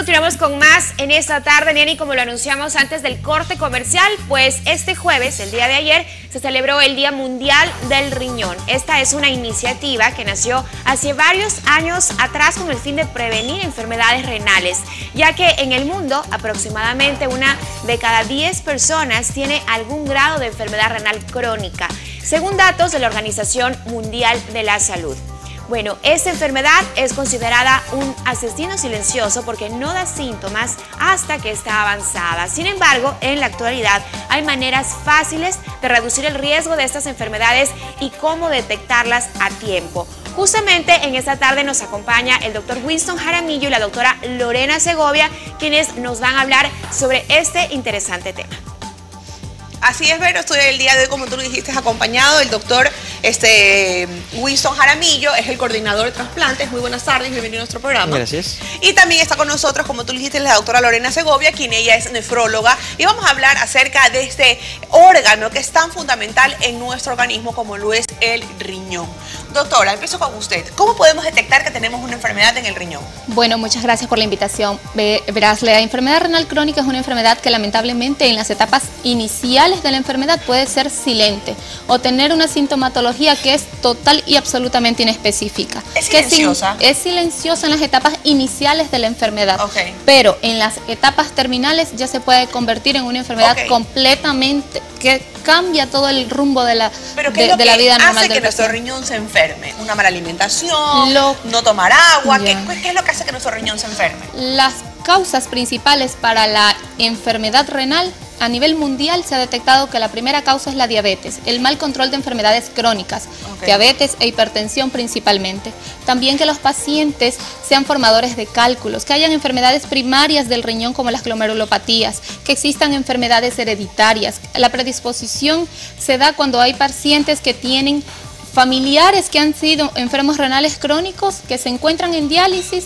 continuamos con más en esta tarde, Niani, como lo anunciamos antes del corte comercial, pues este jueves, el día de ayer, se celebró el Día Mundial del Riñón. Esta es una iniciativa que nació hace varios años atrás con el fin de prevenir enfermedades renales, ya que en el mundo aproximadamente una de cada 10 personas tiene algún grado de enfermedad renal crónica, según datos de la Organización Mundial de la Salud. Bueno, esta enfermedad es considerada un asesino silencioso porque no da síntomas hasta que está avanzada. Sin embargo, en la actualidad hay maneras fáciles de reducir el riesgo de estas enfermedades y cómo detectarlas a tiempo. Justamente en esta tarde nos acompaña el doctor Winston Jaramillo y la doctora Lorena Segovia, quienes nos van a hablar sobre este interesante tema. Así es, Vero, estoy el día de hoy, como tú lo dijiste, acompañado del doctor Winston Jaramillo, es el coordinador de trasplantes. Muy buenas tardes, bienvenido a nuestro programa. Gracias. Y también está con nosotros, como tú lo dijiste, la doctora Lorena Segovia, quien ella es nefróloga, y vamos a hablar acerca de este órgano que es tan fundamental en nuestro organismo como lo es el riñón. Doctora, empiezo con usted. ¿Cómo podemos detectar que tenemos una enfermedad en el riñón? Bueno, muchas gracias por la invitación. Verás, la enfermedad renal crónica es una enfermedad que lamentablemente en las etapas iniciales de la enfermedad puede ser silente o tener una sintomatología que es total y absolutamente inespecífica. ¿Es silenciosa? Es silenciosa en las etapas iniciales de la enfermedad, okay, pero en las etapas terminales ya se puede convertir en una enfermedad, okay, completamente que cambia todo el rumbo de la, ¿pero qué es lo de la vida normal hace del que paciente? Nuestro riñón se enferme? ¿Una mala alimentación? ¿No tomar agua? Yeah. ¿Qué es lo que hace que nuestro riñón se enferme? Las causas principales para la enfermedad renal a nivel mundial se ha detectado que la primera causa es la diabetes, el mal control de enfermedades crónicas, okay, diabetes e hipertensión principalmente. También que los pacientes sean formadores de cálculos, que hayan enfermedades primarias del riñón como las glomerulopatías, que existan enfermedades hereditarias. La predisposición se da cuando hay pacientes que tienen familiares que han sido enfermos renales crónicos, que se encuentran en diálisis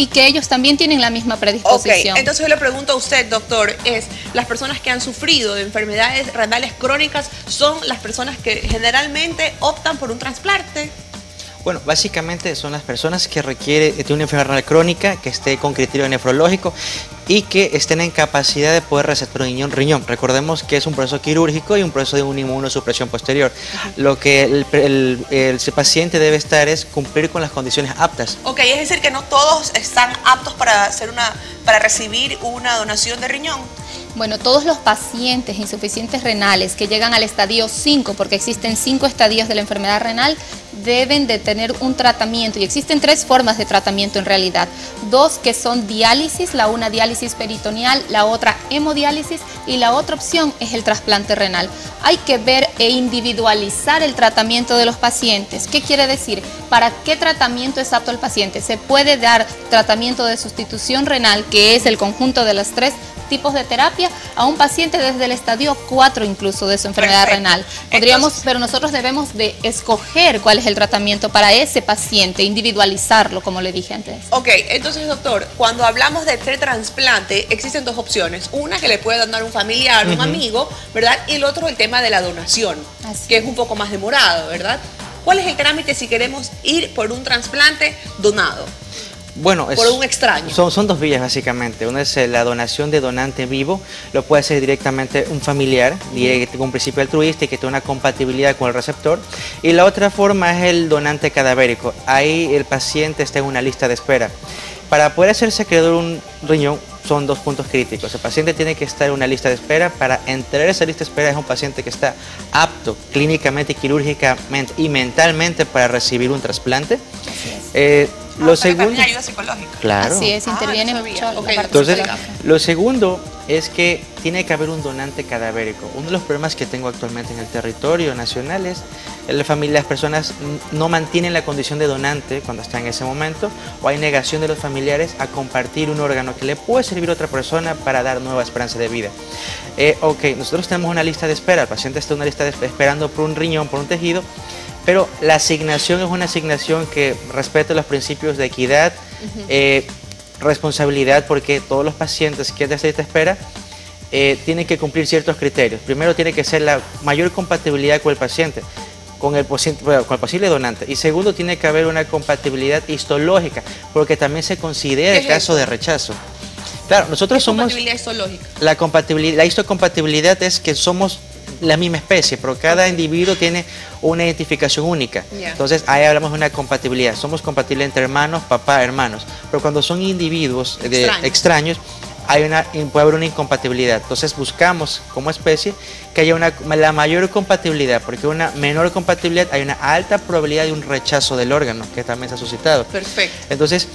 y que ellos también tienen la misma predisposición. Ok, entonces yo le pregunto a usted, doctor, es las personas que han sufrido de enfermedades renales crónicas son las personas que generalmente optan por un trasplante. Bueno, básicamente son las personas que requieren de una enfermedad renal crónica, que esté con criterio nefrológico y que estén en capacidad de poder receptar un riñón. Recordemos que es un proceso quirúrgico y un proceso de una inmunosupresión posterior. Lo que el paciente debe estar es cumplir con las condiciones aptas. Ok, es decir que no todos están aptos para recibir una donación de riñón. Bueno, todos los pacientes insuficientes renales que llegan al estadio 5, porque existen 5 estadios de la enfermedad renal, deben de tener un tratamiento, y existen 3 formas de tratamiento en realidad. 2 que son diálisis, la una diálisis peritoneal, la otra hemodiálisis y la otra opción es el trasplante renal. Hay que ver e individualizar el tratamiento de los pacientes. ¿Qué quiere decir? ¿Para qué tratamiento es apto el paciente? Se puede dar tratamiento de sustitución renal, que es el conjunto de las 3 tipos de terapia, a un paciente desde el estadio 4 incluso de su enfermedad renal. Podríamos, entonces, pero nosotros debemos de escoger cuál es el tratamiento para ese paciente, individualizarlo, como le dije antes. Ok, entonces, doctor, cuando hablamos de trasplante, existen 2 opciones. Una que le puede donar un familiar, un amigo, ¿verdad? Y el otro, el tema de la donación, así que es un poco más demorado, ¿verdad? ¿Cuál es el trámite si queremos ir por un trasplante donado? Bueno, por un extraño. Son 2 vías básicamente. Una es la donación de donante vivo, lo puede hacer directamente un familiar, con un principio altruista y que tenga una compatibilidad con el receptor. Y la otra forma es el donante cadavérico. Ahí el paciente está en una lista de espera. Para poder hacerse acreedor un riñón son 2 puntos críticos. El paciente tiene que estar en una lista de espera. Para entrar a esa lista de espera es un paciente que está apto clínicamente, quirúrgicamente y mentalmente para recibir un trasplante. Lo segundo, ayuda psicológica. Claro. Así es, interviene mucho. Okay. Entonces, lo segundo es que tiene que haber un donante cadavérico. Uno de los problemas que tengo actualmente en el territorio nacional es las personas no mantienen la condición de donante cuando están en ese momento, o hay negación de los familiares a compartir un órgano que le puede servir a otra persona para dar nueva esperanza de vida. Nosotros tenemos una lista de espera, el paciente está en una lista de espera esperando por un riñón, por un tejido, pero la asignación es una asignación que respeta los principios de equidad, responsabilidad, porque todos los pacientes que están en esta espera tienen que cumplir ciertos criterios. Primero tiene que ser la mayor compatibilidad con el paciente. con el posible donante. Y segundo, tiene que haber una compatibilidad histológica, porque también se considera el caso de rechazo. Claro, nosotros somos... ¿Compatibilidad histológica? La histocompatibilidad es que somos la misma especie, pero cada individuo tiene una identificación única. Entonces ahí hablamos de una compatibilidad. Somos compatibles entre hermanos, papá, hermanos. Pero cuando son individuos extraños, puede haber una incompatibilidad. Entonces buscamos como especie que haya la mayor compatibilidad, porque una menor compatibilidad hay una alta probabilidad de un rechazo del órgano, que también se ha suscitado. Perfecto. Entonces,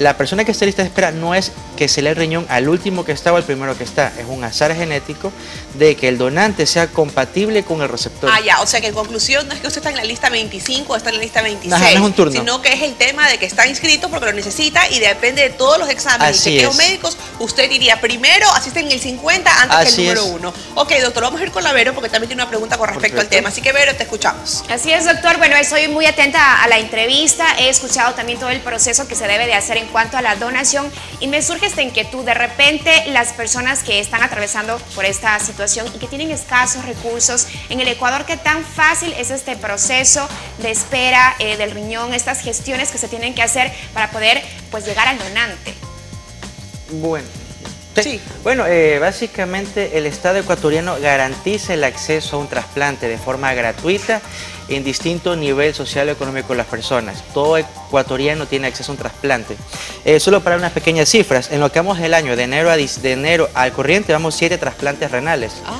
la persona que está en lista de espera no es que se le dé el riñón al último que está o al primero que está. Es un azar genético de que el donante sea compatible con el receptor. Ah, ya. O sea que en conclusión no es que usted está en la lista 25 o está en la lista 26. No, no es un turno. Sino que es el tema de que está inscrito porque lo necesita y depende de todos los exámenes y chequeos médicos. Usted iría primero, asiste en el 50 antes que el número 1. Ok, doctor, vamos a ir con la Vero porque también tiene una pregunta con respecto al tema. Así que Vero, te escuchamos. Así es, doctor. Bueno, estoy muy atenta a la entrevista. He escuchado también todo el proceso que se debe de hacer en cuanto a la donación y me surge esta inquietud. De repente las personas que están atravesando por esta situación y que tienen escasos recursos en el Ecuador, ¿qué tan fácil es este proceso de espera del riñón, estas gestiones que se tienen que hacer para poder pues llegar al donante? Bueno, básicamente el Estado ecuatoriano garantiza el acceso a un trasplante de forma gratuita en distinto nivel social y económico de las personas. Todo ecuatoriano tiene acceso a un trasplante. Solo para unas pequeñas cifras, en lo que vamos el año, de enero al corriente, vamos 7 trasplantes renales. Ah.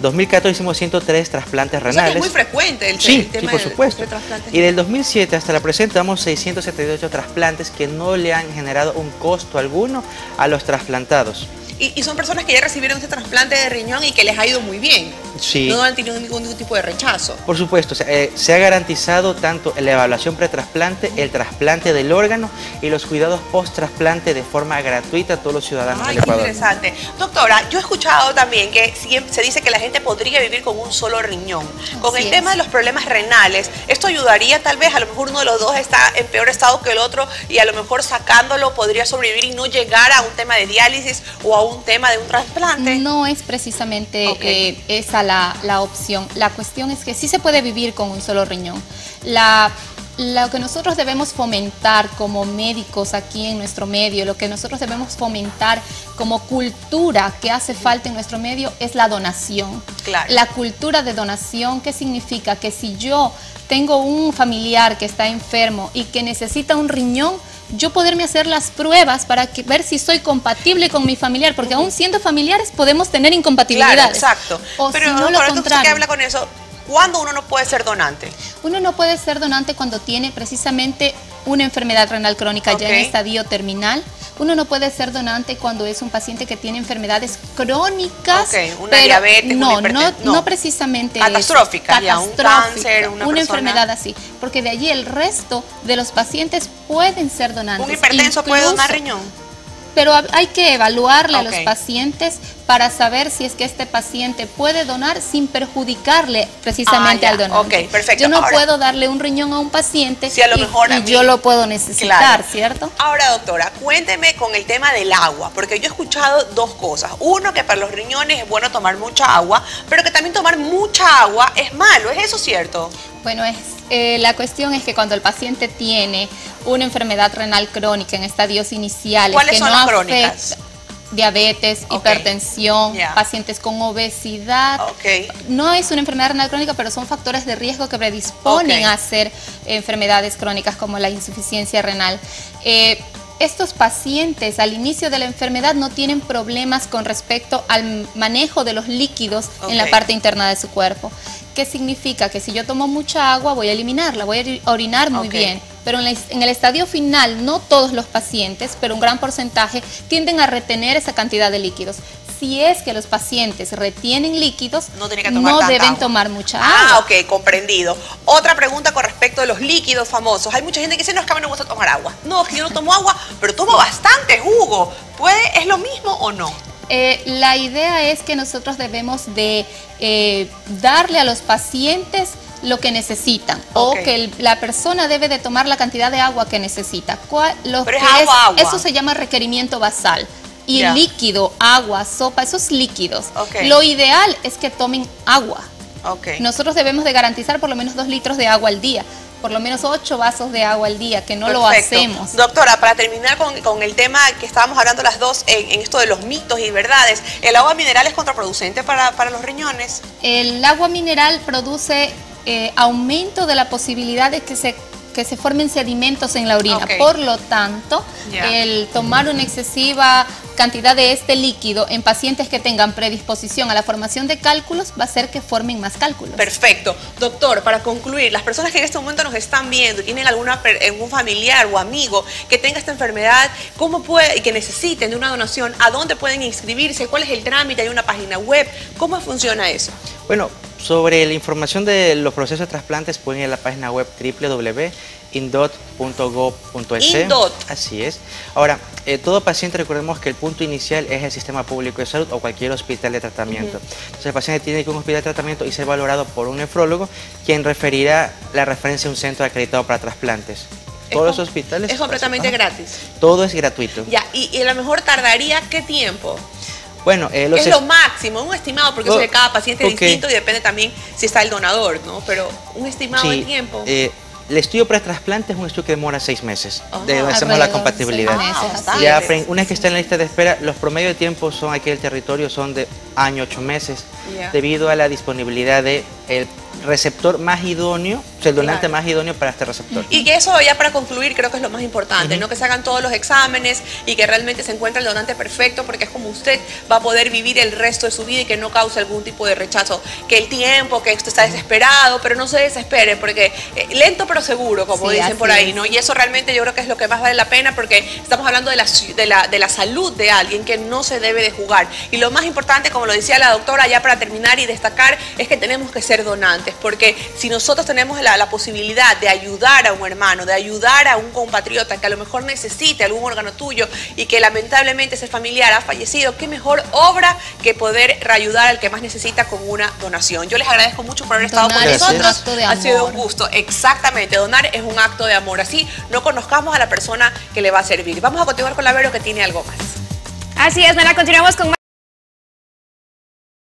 2014 hicimos 103 trasplantes renales. O sea, es muy frecuente el tema por supuesto. Y del 2007 hasta la presente damos 678 trasplantes que no le han generado un costo alguno a los trasplantados. Y son personas que ya recibieron este trasplante de riñón y que les ha ido muy bien. Sí. No han tenido ningún tipo de rechazo. Por supuesto, se ha garantizado tanto la evaluación pretrasplante, el trasplante del órgano y los cuidados post-trasplante de forma gratuita a todos los ciudadanos del Ecuador. Interesante. Doctora, yo he escuchado también que se dice que la gente podría vivir con un solo riñón. Con el tema de los problemas renales, ¿esto ayudaría tal vez? A lo mejor uno de los dos está en peor estado que el otro y a lo mejor sacándolo podría sobrevivir y no llegar a un tema de diálisis o a un tema de un trasplante. No es precisamente esa la opción. La cuestión es que sí se puede vivir con un solo riñón. Lo que nosotros debemos fomentar como médicos aquí en nuestro medio, lo que nosotros debemos fomentar como cultura que hace falta en nuestro medio es la donación. Claro. La cultura de donación, ¿qué significa? Que si yo tengo un familiar que está enfermo y que necesita un riñón, yo poderme hacer las pruebas para ver si soy compatible con mi familiar, porque aún siendo familiares podemos tener incompatibilidades. Claro, exacto. O pero si no, lo contrario. ¿Qué habla con eso? ¿Cuándo uno no puede ser donante? Uno no puede ser donante cuando tiene precisamente una enfermedad renal crónica ya en estadio terminal. Uno no puede ser donante cuando es un paciente que tiene enfermedades crónicas. Una diabetes, no precisamente catastrófica, un cáncer, una enfermedad así. Porque de allí el resto de los pacientes pueden ser donantes. ¿Un hipertenso puede donar riñón? Pero hay que evaluarle a los pacientes para saber si es que este paciente puede donar sin perjudicarle precisamente al donante. Perfecto. Yo no puedo darle un riñón a un paciente yo lo puedo necesitar, ¿cierto? Ahora, doctora, cuénteme con el tema del agua, porque yo he escuchado dos cosas. Uno, que para los riñones es bueno tomar mucha agua, pero que también tomar mucha agua es malo. ¿Es eso cierto? Bueno, la cuestión es que cuando el paciente tiene una enfermedad renal crónica en estadios iniciales, ¿cuáles son las crónicas? Diabetes, hipertensión, pacientes con obesidad. No es una enfermedad renal crónica, pero son factores de riesgo que predisponen a ser enfermedades crónicas como la insuficiencia renal. Estos pacientes al inicio de la enfermedad no tienen problemas con respecto al manejo de los líquidos en la parte interna de su cuerpo. ¿Qué significa? Que si yo tomo mucha agua voy a eliminarla, voy a orinar muy bien. Pero en el estadio final, no todos los pacientes, pero un gran porcentaje, tienden a retener esa cantidad de líquidos. Si es que los pacientes retienen líquidos, no deben tomar mucha agua. Comprendido. Otra pregunta con respecto de los líquidos famosos. Hay mucha gente que dice, no, es que a mí no me gusta tomar agua. No, es que yo no tomo agua, pero tomo bastante jugo. ¿Es lo mismo o no? La idea es que nosotros debemos de darle a los pacientes lo que necesitan o que la persona debe de tomar la cantidad de agua que necesita. Eso se llama requerimiento basal. Y líquido, agua, sopa, esos líquidos. Lo ideal es que tomen agua. Okay. Nosotros debemos de garantizar por lo menos 2 litros de agua al día, por lo menos 8 vasos de agua al día, que no Perfecto. Lo hacemos. Doctora, para terminar con el tema que estábamos hablando las dos en esto de los mitos y verdades, ¿el agua mineral es contraproducente para los riñones? El agua mineral produce aumento de la posibilidad de que se formen sedimentos en la orina. Okay. Por lo tanto, yeah. el tomar una excesiva cantidad de este líquido en pacientes que tengan predisposición a la formación de cálculos va a hacer que formen más cálculos. Perfecto. Doctor, para concluir, las personas que en este momento nos están viendo, tienen algún familiar o amigo que tenga esta enfermedad, ¿cómo puede, que necesiten de una donación, a dónde pueden inscribirse, cuál es el trámite, hay una página web, cómo funciona eso? Bueno, sobre la información de los procesos de trasplantes pueden ir a la página web www.indot.gov.es. INDOT. Así es. Ahora, todo paciente, recordemos que el punto inicial es el sistema público de salud o cualquier hospital de tratamiento. Uh-huh. Entonces el paciente tiene que ir a un hospital de tratamiento y ser valorado por un nefrólogo, quien referirá la referencia a un centro acreditado para trasplantes. Todos los hospitales. Es completamente gratis. Todo es gratuito. Ya, y a lo mejor tardaría ¿qué tiempo? Bueno, es lo máximo, un estimado, porque eso de cada paciente es distinto y depende también si está el donador, ¿no? Pero un estimado de tiempo. El estudio para trasplante es un estudio que demora 6 meses. Hacemos la compatibilidad. Ya, una vez que está en la lista de espera, los promedios de tiempo son aquí en el territorio son de año, 8 meses, yeah. debido a la disponibilidad del receptor más idóneo, o sea, el donante claro. más idóneo para este receptor. Y que eso ya para concluir creo que es lo más importante, uh-huh. ¿no? Que se hagan todos los exámenes y que realmente se encuentre el donante perfecto, porque es como usted va a poder vivir el resto de su vida y que no cause algún tipo de rechazo. Que el tiempo, que usted está desesperado, pero no se desespere, porque lento pero seguro, como dicen por ahí, ¿no? Y eso realmente yo creo que es lo que más vale la pena, porque estamos hablando de la salud de alguien que no se debe de jugar. Y lo más importante, como lo decía la doctora, ya para terminar y destacar, es que tenemos que ser donantes, porque si nosotros tenemos la posibilidad de ayudar a un hermano, de ayudar a un compatriota que a lo mejor necesite algún órgano tuyo y que lamentablemente ese familiar ha fallecido, qué mejor obra que poder ayudar al que más necesita con una donación. Yo les agradezco mucho por haber estado con nosotros, ha sido un gusto. Exactamente, donar es un acto de amor, así no conozcamos a la persona que le va a servir. Vamos a continuar con la Vero, que tiene algo más. Así es, Nara, continuamos con más.